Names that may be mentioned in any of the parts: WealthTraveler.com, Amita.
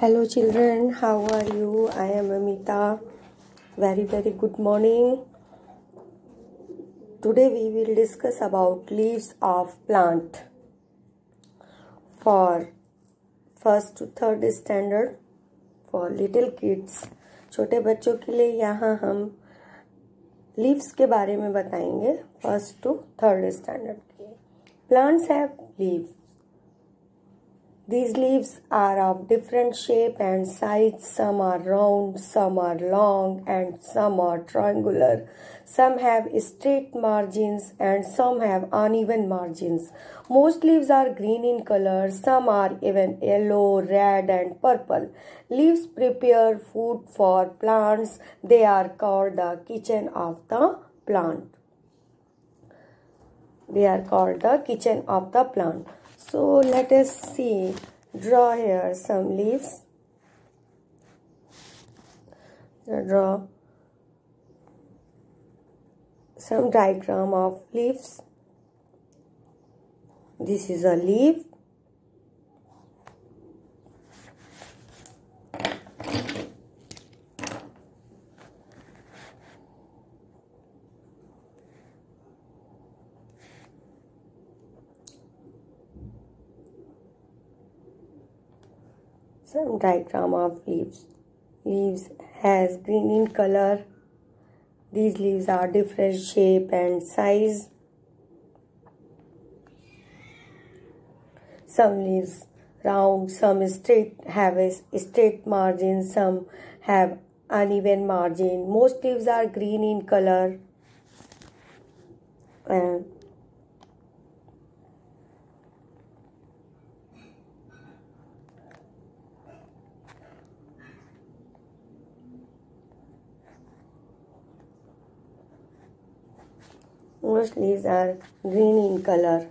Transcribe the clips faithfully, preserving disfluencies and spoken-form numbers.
Hello children, how are you? I am Amita. Very very good morning. Today we will discuss about leaves of plant for first to third standard for little kids. छोटे बच्चों के लिए यहाँ हम leaves के बारे में बताएंगे first to third standard के. Plants have leaves. These leaves are of different shape and size. Some are round, some are long, and some are triangular. Some have straight margins and some have uneven margins. Most leaves are green in color. Some are even yellow, red, and purple. Leaves prepare food for plants. They are called the kitchen of the plant. They are called the kitchen of the plant. So let us see, draw here some leaves. Draw some diagram of leaves. This is a leaf. Some diagram of leaves. Leaves has green in color. These leaves are different shape and size. Some leaves round, some straight, have a straight margin, some have uneven margin. Most leaves are green in color. And most leaves are green in color.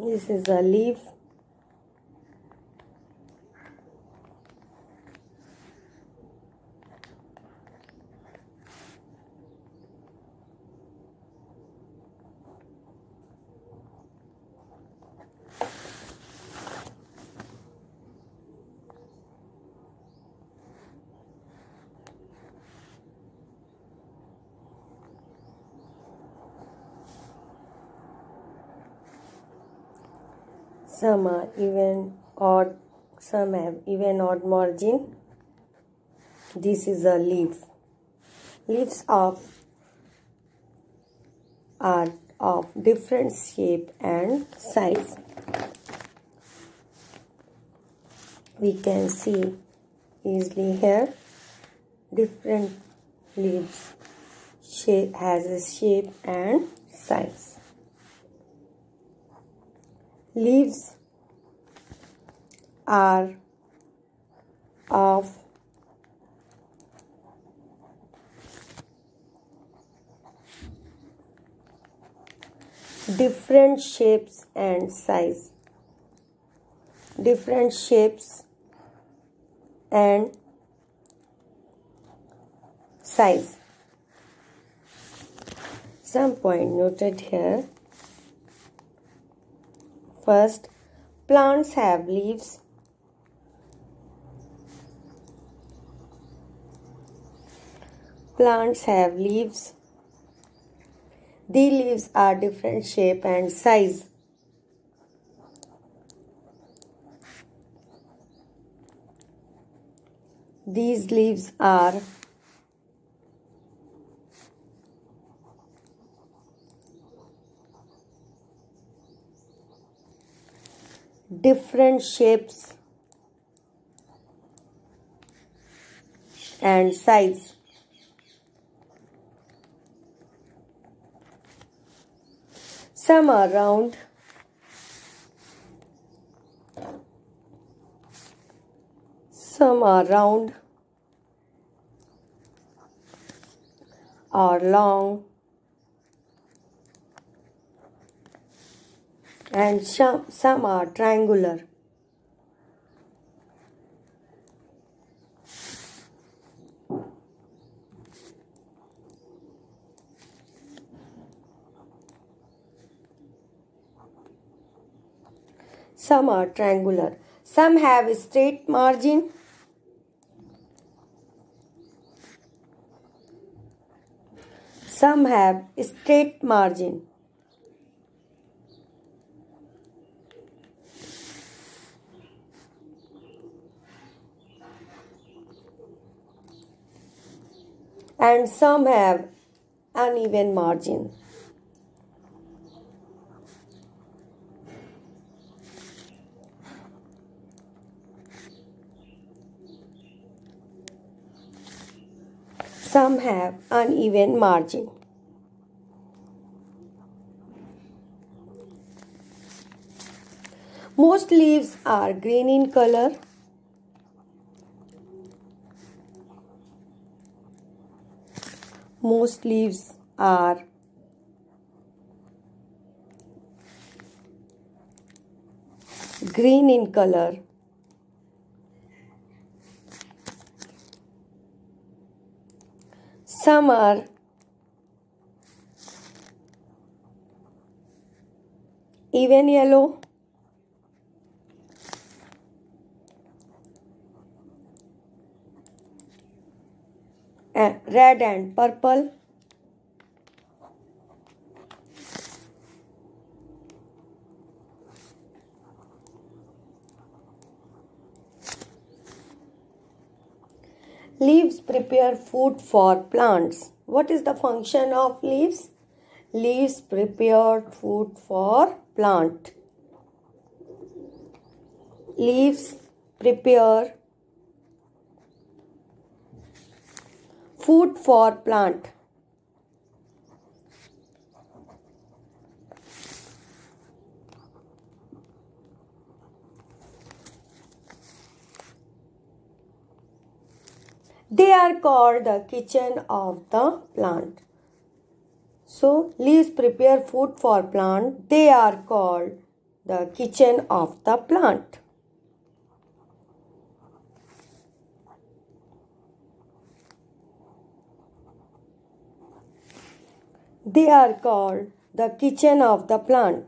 This is a leaf. Some are even odd, some have even odd margin. This is a leaf. Leaves of are of different shape and size. We can see easily here different leaves. Shape has a shape and size. Leaves are of different shapes and size. Different shapes and size. Some point noted here. First, plants have leaves. Plants have leaves. The leaves are different shape and size. These leaves are different shapes and size. Some are round, some are round or long, and some, some are triangular. Some are triangular. Some have a straight margin. Some have a straight margin. And some have uneven margin. Some have uneven margin. Most leaves are green in color. Most leaves are green in color. Some are even yellow. And red and purple. Leaves prepare food for plants. What is the function of leaves? Leaves prepare food for plant. Leaves prepare food for plant. They are called the kitchen of the plant. So, leaves prepare food for plant. They are called the kitchen of the plant. They are called the kitchen of the plant.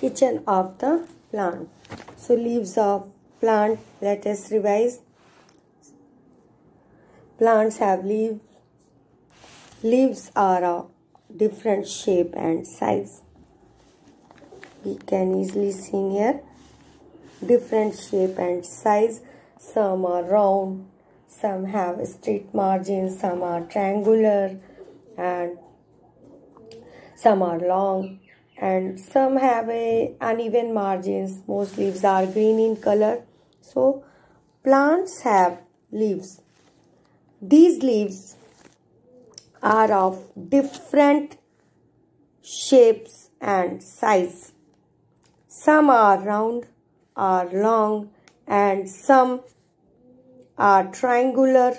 Kitchen of the plant. So, leaves of plant, let us revise. Plants have leaves. Leaves are of different shape and size. We can easily see here. Different shape and size. Some are round. Some have straight margins. Some are triangular. And some are long. And some have a uneven margins. Most leaves are green in color. So, plants have leaves. These leaves are of different shapes and size. Some are round or long, and some are triangular.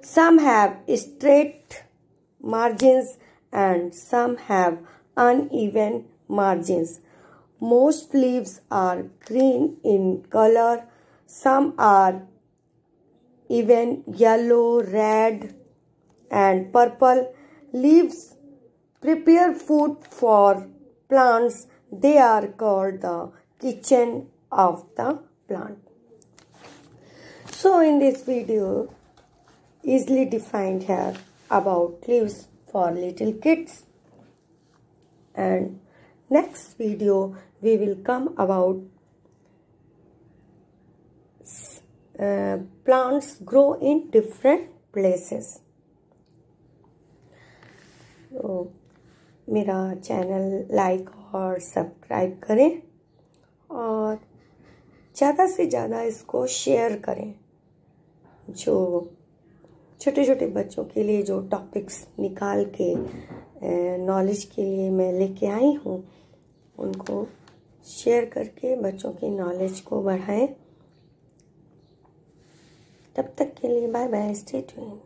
Some have straight margins. And some have uneven margins. Most leaves are green in color. Some are even yellow, red, and purple. Leaves prepare food for plants. They are called the kitchen of the plant. So, in this video, easily defined here about leaves for little kids, and next video we will come about uh, plants grow in different places. तो मेरा channel like और subscribe करें और ज़्यादा से ज़्यादा इसको share करें। जो छोटे छोटे बच्चों के लिए जो टॉपिक्स निकाल के नॉलेज के लिए मैं लेके आई हूँ, उनको शेयर करके बच्चों की नॉलेज को बढ़ाएं। तब तक के लिए बाय बाय, स्टे ट्यून्ड।